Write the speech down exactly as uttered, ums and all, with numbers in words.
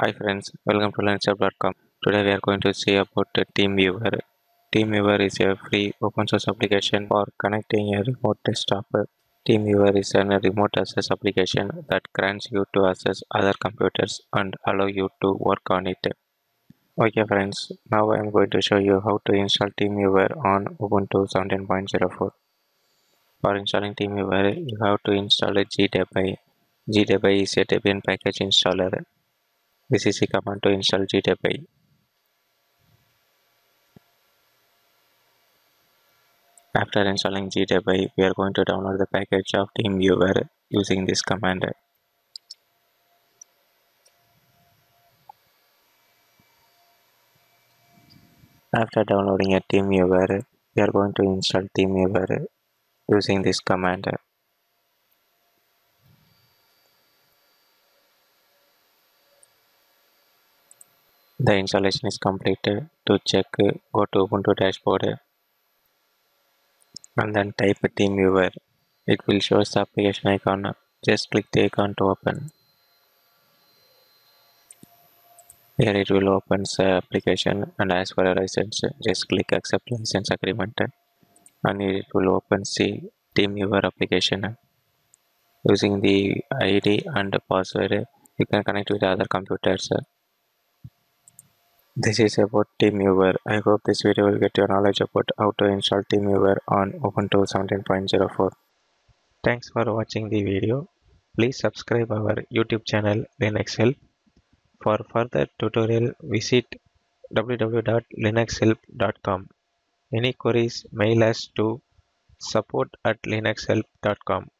Hi friends, welcome to LinuxHelp dot com. Today we are going to see about TeamViewer. TeamViewer is a free open source application for connecting a remote desktop. TeamViewer is a remote access application that grants you to access other computers and allow you to work on it. Okay friends, now I am going to show you how to install TeamViewer on Ubuntu seventeen point oh four. For installing TeamViewer, you have to install G D E B I. G D E B I is a Debian package installer. This is the command to install G D E B I. After installing G D E B I, we are going to download the package of TeamViewer using this command. After downloading a TeamViewer, we are going to install TeamViewer using this command. The installation is completed. To check, go to Ubuntu dashboard and then type TeamViewer. It will show the application icon. Just click the icon to open. Here it will open the application and ask for a license. Just click accept license agreement and it will open the TeamViewer application. Using the I D and password, you can connect with other computers. This is about TeamViewer. I hope this video will get your knowledge about how to install TeamViewer on Ubuntu seventeen point oh four. Thanks for watching the video. Please subscribe our YouTube channel Linux Help. For further tutorial, visit w w w dot linux help dot com. Any queries, mail us to support at linux help dot com.